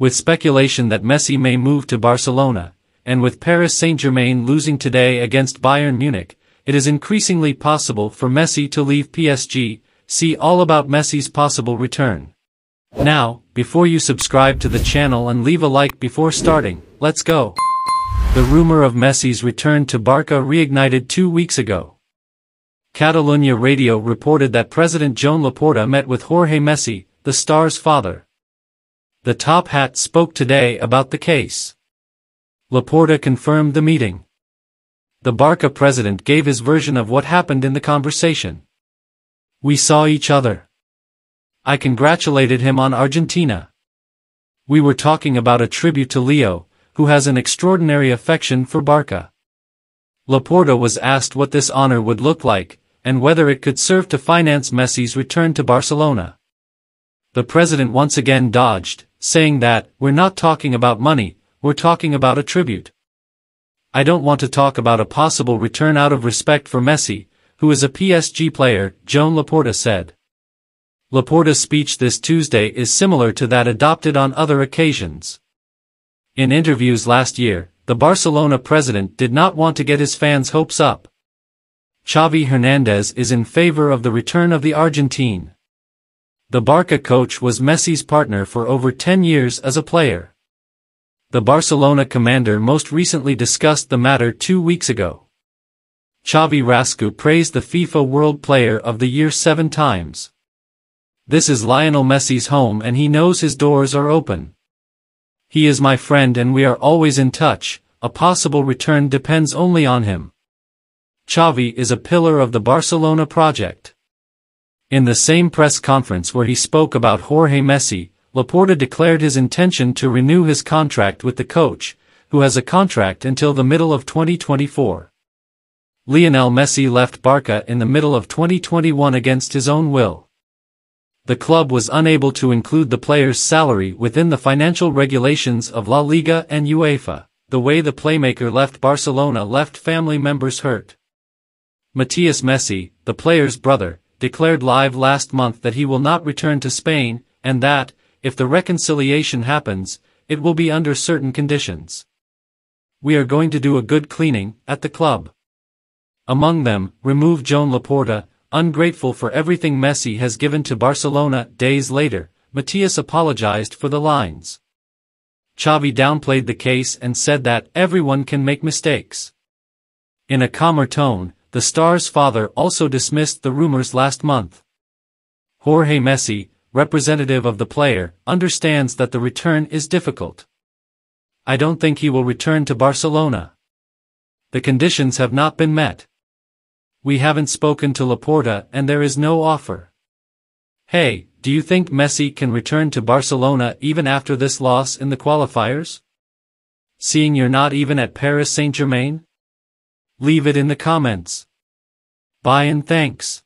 with speculation that Messi may move to Barcelona, and with Paris Saint-Germain losing today against Bayern Munich, it is increasingly possible for Messi to leave PSG. See all about Messi's possible return. Now, before you subscribe to the channel and leave a like before starting, let's go. The rumor of Messi's return to Barca reignited 2 weeks ago. Catalunya Radio reported that President Joan Laporta met with Jorge Messi, the star's father. The top hat spoke today about the case. Laporta confirmed the meeting. The Barca president gave his version of what happened in the conversation. "We saw each other. I congratulated him on Argentina. We were talking about a tribute to Leo, who has an extraordinary affection for Barca." Laporta was asked what this honor would look like, and whether it could serve to finance Messi's return to Barcelona. The president once again dodged, saying that, "We're not talking about money, we're talking about a tribute. I don't want to talk about a possible return out of respect for Messi, who is a PSG player," Joan Laporta said. Laporta's speech this Tuesday is similar to that adopted on other occasions. In interviews last year, the Barcelona president did not want to get his fans' hopes up. Xavi Hernandez is in favor of the return of the Argentine. The Barca coach was Messi's partner for over 10 years as a player. The Barcelona commander most recently discussed the matter 2 weeks ago. Xavi Hernandez praised the FIFA World Player of the Year 7 times. "This is Lionel Messi's home and he knows his doors are open. He is my friend and we are always in touch. A possible return depends only on him. Xavi is a pillar of the Barcelona project." In the same press conference where he spoke about Jorge Messi, Laporta declared his intention to renew his contract with the coach, who has a contract until the middle of 2024. Lionel Messi left Barca in the middle of 2021 against his own will. The club was unable to include the player's salary within the financial regulations of La Liga and UEFA. The way the playmaker left Barcelona left family members hurt. Matias Messi, the player's brother, declared live last month that he will not return to Spain, and that, if the reconciliation happens, it will be under certain conditions. "We are going to do a good cleaning at the club. Among them, remove Joan Laporta, ungrateful for everything Messi has given to Barcelona." Days later, Matias apologized for the lines. Xavi downplayed the case and said that everyone can make mistakes. In a calmer tone, the star's father also dismissed the rumors last month. Jorge Messi, representative of the player, understands that the return is difficult. "I don't think he will return to Barcelona. The conditions have not been met. We haven't spoken to Laporta and there is no offer. Hey, do you think Messi can return to Barcelona even after this loss in the qualifiers? Seeing you're not even at Paris Saint-Germain? Leave it in the comments. Bye and thanks."